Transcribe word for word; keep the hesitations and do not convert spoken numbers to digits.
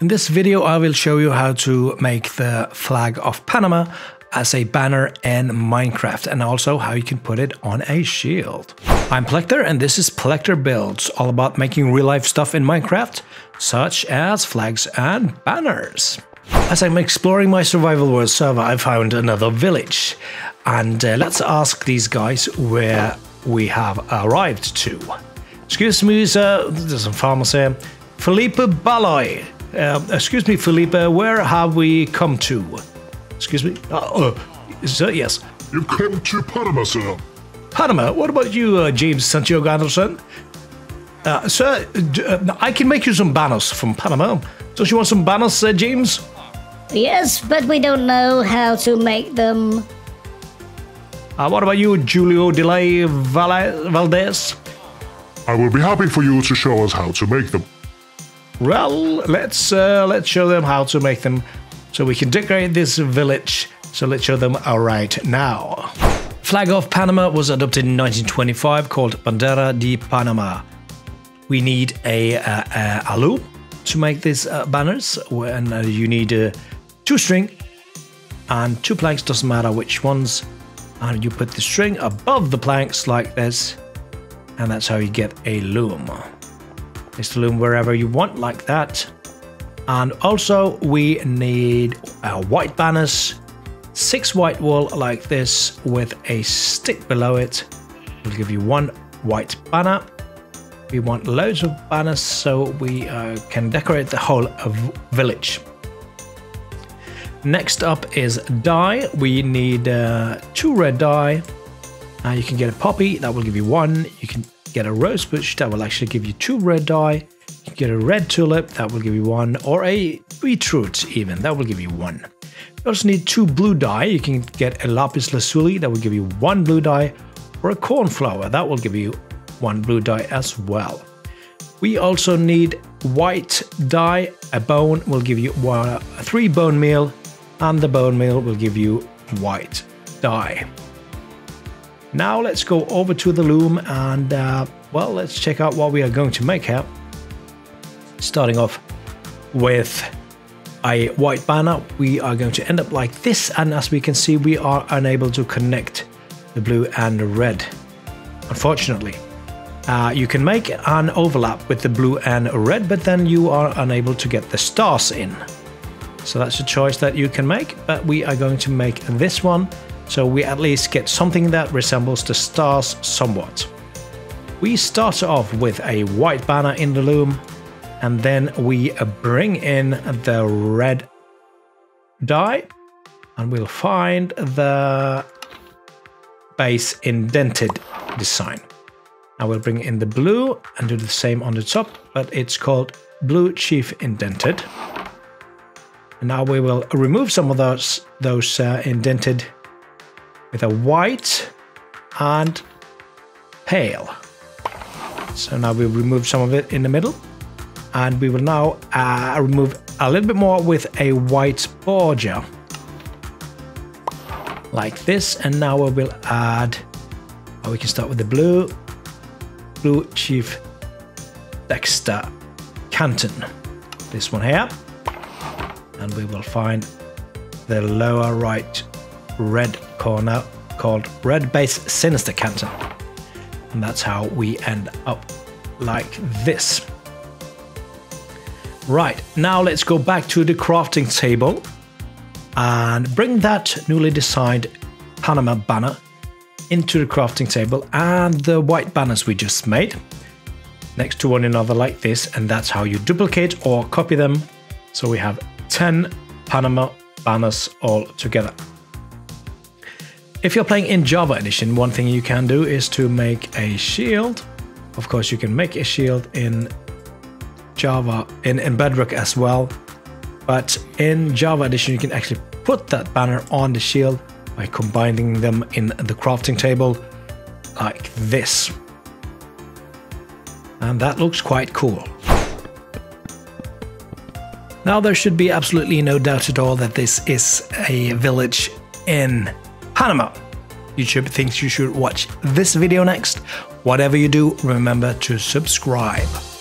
In this video I will show you how to make the flag of Panama as a banner in Minecraft, and also how you can put it on a shield. I'm Plekter and this is Plekter Builds, all about making real life stuff in Minecraft, such as flags and banners. As I'm exploring my survival world server, I found another village, and uh, let's ask these guys where we have arrived to. Excuse me, sir, there's some farmers here. Felipe Baloy. Uh, excuse me, Felipe, where have we come to? Excuse me? Uh, uh, sir, yes. You've come to Panama, sir. Panama? What about you, uh, James Santiago Anderson? Uh, sir, d uh, I can make you some banners from Panama. Don't you want some banners, uh, James? Yes, but we don't know how to make them. Uh, what about you, Julio De La Valle Valdez? I will be happy for you to show us how to make them. Well, let's uh, let's show them how to make them, so we can decorate this village. So let's show them right now. Flag of Panama was adopted in nineteen twenty-five, called Bandera de Panama. We need a, a, a alu to make these uh, banners, and uh, you need uh, two string and two planks. Doesn't matter which ones, and you put the string above the planks like this, and that's how you get a loom. Place the loom wherever you want, like that. And also we need our white banners, six white wool like this with a stick below it. We'll give you one white banner. We want loads of banners so we uh, can decorate the whole of village. Next up is dye. We need uh, two red dye. Uh, you can get a poppy, that will give you one. You can get a rose bush, that will actually give you two red dye. You get a red tulip, that will give you one, or a beetroot even, that will give you one. You also need two blue dye. You can get a lapis lazuli, that will give you one blue dye, or a cornflower, that will give you one blue dye as well. We also need white dye. A bone will give you one, three bone meal, and the bone meal will give you white dye. Now let's go over to the loom and, uh, well, let's check out what we are going to make here. Starting off with a white banner, we are going to end up like this, and as we can see, we are unable to connect the blue and the red, unfortunately. Uh, you can make an overlap with the blue and red, but then you are unable to get the stars in. So that's a choice that you can make, but we are going to make this one, so we at least get something that resembles the stars somewhat. We start off with a white banner in the loom, and then we bring in the red dye, and we'll find the base indented design. Now we'll bring in the blue and do the same on the top, but it's called blue chief indented. And now we will remove some of those, those uh, indented with a white and pale. So now we remove some of it in the middle, and we will now uh, remove a little bit more with a white border like this. And now we will add, or we can start with the blue, blue chief Dexter Canton, this one here, and we will find the lower right red corner called red base sinister Canton, and that's how we end up like this. Right, now let's go back to the crafting table and bring that newly designed Panama banner into the crafting table and the white banners we just made next to one another like this, and that's how you duplicate or copy them. So we have ten Panama banners all together. If you're playing in Java Edition, one thing you can do is to make a shield. Of course, you can make a shield in Java, in, in Bedrock as well. But in Java Edition, you can actually put that banner on the shield by combining them in the crafting table like this. And that looks quite cool. Now, there should be absolutely no doubt at all that this is a village in Panama. YouTube thinks you should watch this video next. Whatever you do, remember to subscribe.